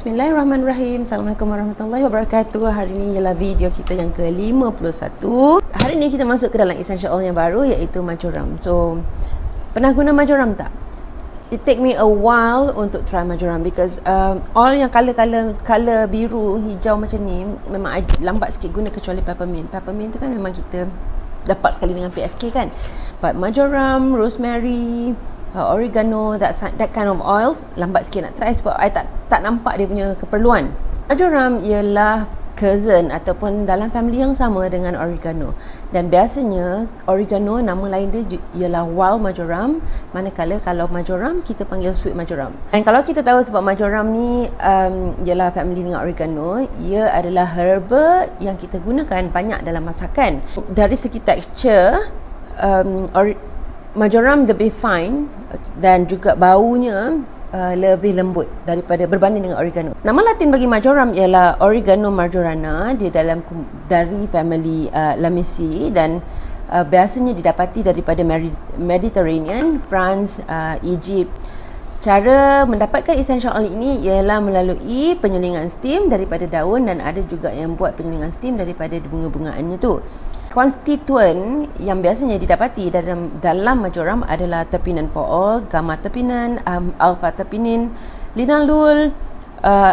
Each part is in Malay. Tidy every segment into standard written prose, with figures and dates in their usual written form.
Bismillahirrahmanirrahim. Assalamualaikum warahmatullahi wabarakatuh. Hari ini ialah video kita yang ke-51. Hari ini kita masuk ke dalam essential oil yang baru, iaitu marjoram. So, pernah guna marjoram tak? It take me a while untuk try marjoram because oil yang color biru, hijau macam ni memang lambat sikit guna kecuali peppermint. Peppermint tu kan memang kita dapat sekali dengan PSK kan. But marjoram, rosemary, oregano, that kind of oils lambat sikit nak try sebab I tak nampak dia punya keperluan. Marjoram ialah cousin ataupun dalam family yang sama dengan oregano, dan biasanya oregano nama lain dia ialah wild marjoram, manakala kalau marjoram kita panggil sweet marjoram. Dan kalau kita tahu sebab marjoram ni ialah family dengan oregano, ia adalah herba yang kita gunakan banyak dalam masakan. Dari segi texture, marjoram lebih fine dan juga baunya lebih lembut daripada berbanding dengan oregano. Nama latin bagi marjoram ialah Oregano marjorana. Dia dari family Lamiaceae dan biasanya didapati daripada Mediterranean, France, Egypt. Cara mendapatkan essential oil ini ialah melalui penyulingan steam daripada daun, dan ada juga yang buat penyulingan steam daripada bunga-bungaannya tu. Konstituen yang biasanya didapati dalam marjoram adalah terpinen-4-ol, gamma terpinen, alpha terpinen, linalool,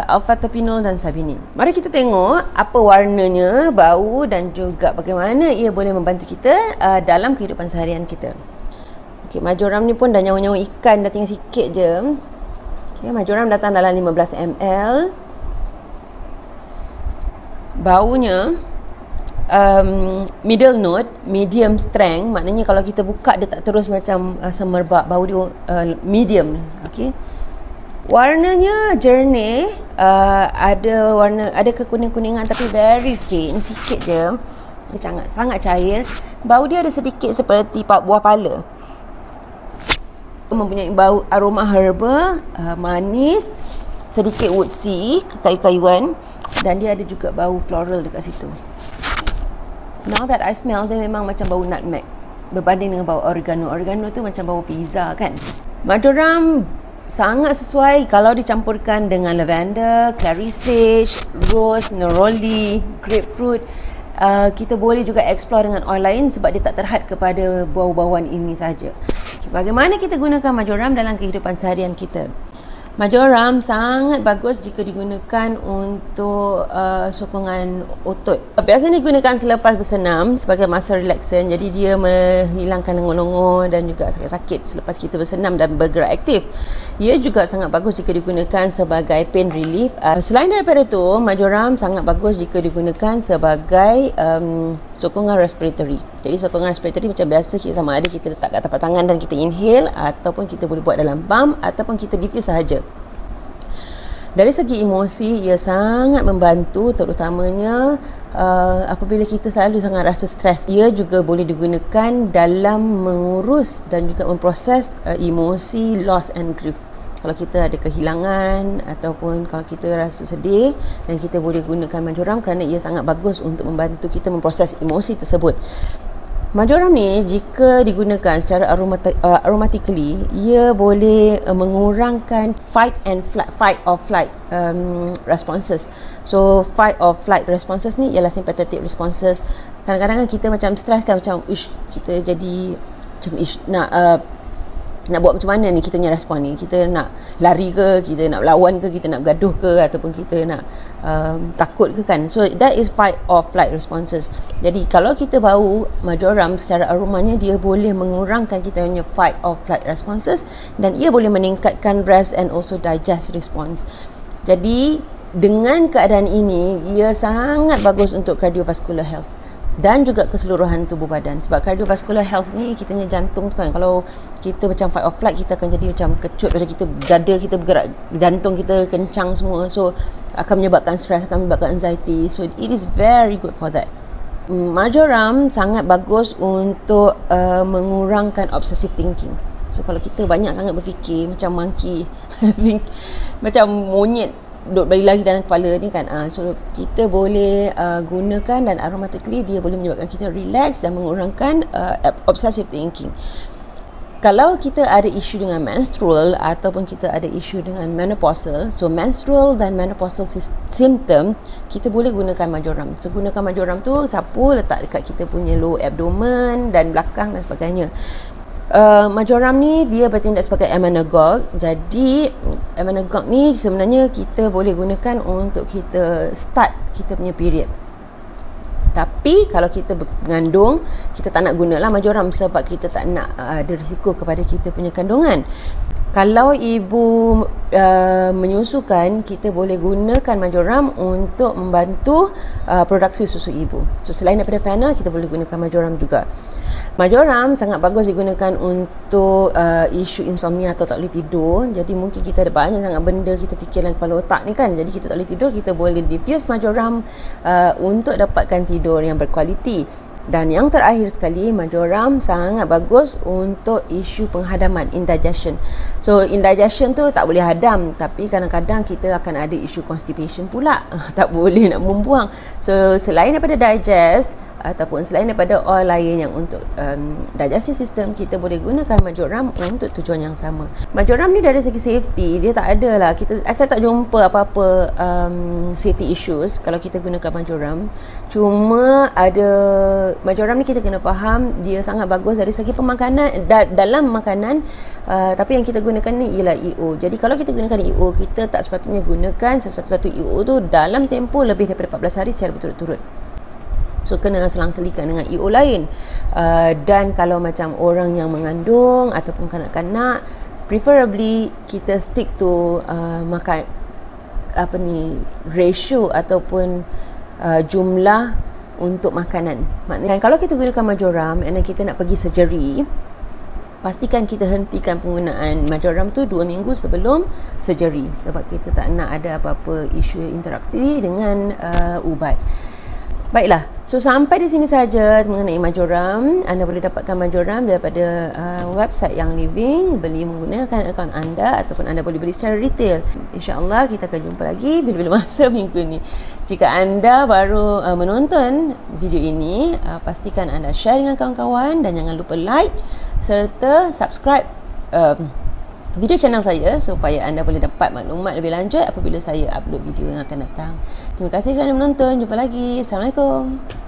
alpha terpinol dan sabinene. Mari kita tengok apa warnanya, bau dan juga bagaimana ia boleh membantu kita dalam kehidupan seharian kita. Okay, marjoram ni pun dah nyawa-nyawa ikan, dah tinggal sikit je. Okay, marjoram datang dalam 15 ml. Baunya middle note, medium strength. Maknanya kalau kita buka dia tak terus macam semerbak. Bau dia medium. Okay. Warnanya jernih, ada kekuning-kuningan tapi very faint sikit je. Dia sangat cair. Bau dia ada sedikit seperti buah pala. Mempunyai bau aroma herba, manis, sedikit woodsy, kayu-kayuan, dan dia ada juga bau floral dekat situ. Now that I smell, dia memang macam bau nutmeg berbanding dengan bau oregano. Oregano tu macam bau pizza kan. Marjoram sangat sesuai kalau dicampurkan dengan lavender, clary sage, rose, neroli, grapefruit. Kita boleh juga explore dengan oil lain sebab dia tak terhad kepada bau-bauan ini saja. Okay, bagaimana kita gunakan marjoram dalam kehidupan seharian kita? Marjoram sangat bagus jika digunakan untuk sokongan otot. Biasanya digunakan selepas bersenam sebagai muscle relaxant. Jadi dia menghilangkan lengur-lengur dan juga sakit-sakit selepas kita bersenam dan bergerak aktif. Ia juga sangat bagus jika digunakan sebagai pain relief. Selain daripada itu, marjoram sangat bagus jika digunakan sebagai sokongan respiratory. Jadi sokongan respiratory macam biasa, sama ada kita letak kat tapak tangan dan kita inhale, ataupun kita boleh buat dalam pump, ataupun kita diffuse sahaja. Dari segi emosi, ia sangat membantu, terutamanya apabila kita selalu sangat rasa stres. Ia juga boleh digunakan dalam mengurus dan juga memproses emosi loss and grief. Kalau kita ada kehilangan ataupun kalau kita rasa sedih, dan kita boleh gunakan marjoram kerana ia sangat bagus untuk membantu kita memproses emosi tersebut. Marjoram ni jika digunakan secara aromatically, ia boleh mengurangkan fight or flight responses. So fight or flight responses ni ialah sympathetic responses. Kadang-kadang kita macam stres kan, macam kita jadi macam nak buat macam mana ni kita punya respon ni. Kita nak lari ke, kita nak lawan ke, kita nak gaduh ke, ataupun kita nak takut ke kan. So that is fight or flight responses. Jadi kalau kita bau marjoram secara aromanya, dia boleh mengurangkan kita punya fight or flight responses, dan ia boleh meningkatkan rest and also digest response. Jadi dengan keadaan ini, ia sangat bagus untuk cardiovascular health dan juga keseluruhan tubuh badan. Sebab cardiovascular health ni kitanya jantung tu kan, kalau kita macam fight or flight, kita akan jadi macam kecut bila kita dada kita bergerak, jantung kita kencang semua, so akan menyebabkan stres, akan menyebabkan anxiety. So it is very good for that. Marjoram sangat bagus untuk mengurangkan obsessive thinking. So kalau kita banyak sangat berfikir macam monkey macam monyet duduk balik lagi dalam kepala ni kan, so kita boleh gunakan, dan aromatically dia boleh menyebabkan kita relax dan mengurangkan obsessive thinking. Kalau kita ada isu dengan menstrual ataupun kita ada isu dengan menopausal, so menstrual dan menopausal symptom, kita boleh gunakan marjoram. So gunakan marjoram tu sapu letak dekat kita punya low abdomen dan belakang dan sebagainya. Marjoram ni dia bertindak sebagai amenagog. Jadi amenagog ni sebenarnya kita boleh gunakan untuk kita start kita punya period. Tapi kalau kita mengandung, kita tak nak gunalah marjoram sebab kita tak nak ada risiko kepada kita punya kandungan. Kalau ibu menyusukan, kita boleh gunakan marjoram untuk membantu produksi susu ibu. So selain daripada fenol, kita boleh gunakan marjoram juga. Marjoram sangat bagus digunakan untuk isu insomnia atau tak boleh tidur. Jadi mungkin kita ada banyak sangat benda kita fikir dalam kepala otak ni kan. Jadi kita tak boleh tidur, kita boleh diffuse marjoram untuk dapatkan tidur yang berkualiti. Dan yang terakhir sekali, marjoram sangat bagus untuk isu penghadaman, indigestion. So indigestion tu tak boleh hadam, tapi kadang-kadang kita akan ada isu constipation pula. Tak boleh nak membuang. So selain daripada digest ataupun selain daripada all lain yang untuk digestive system, kita boleh gunakan marjoram untuk tujuan yang sama. Marjoram ni dari segi safety, dia tak ada lah, saya tak jumpa apa-apa safety issues kalau kita gunakan marjoram. Cuma ada marjoram ni kita kena faham, dia sangat bagus dari segi pemakanan, dalam makanan. Tapi yang kita gunakan ni ialah EO. Jadi kalau kita gunakan EO, kita tak sepatutnya gunakan sesuatu EO tu dalam tempoh lebih daripada 14 hari secara berturut-turut. So kena selang-selikan dengan EO lain. Dan kalau macam orang yang mengandung ataupun kanak-kanak, preferably kita stick to makan apa ni, ratio ataupun jumlah untuk makanan. Maknanya kalau kita gunakan marjoram dan kita nak pergi surgery, pastikan kita hentikan penggunaan marjoram tu 2 minggu sebelum surgery, sebab kita tak nak ada apa-apa isu interaksi dengan ubat. Baiklah, so sampai di sini saja mengenai marjoram. Anda boleh dapatkan marjoram daripada website Young Living, beli menggunakan akaun anda ataupun anda boleh beli secara retail. InsyaAllah kita akan jumpa lagi bila-bila masa minggu ni. Jika anda baru menonton video ini, pastikan anda share dengan kawan-kawan dan jangan lupa like serta subscribe video channel saya supaya anda boleh dapat maklumat lebih lanjut apabila saya upload video yang akan datang. Terima kasih kerana menonton. Jumpa lagi. Assalamualaikum.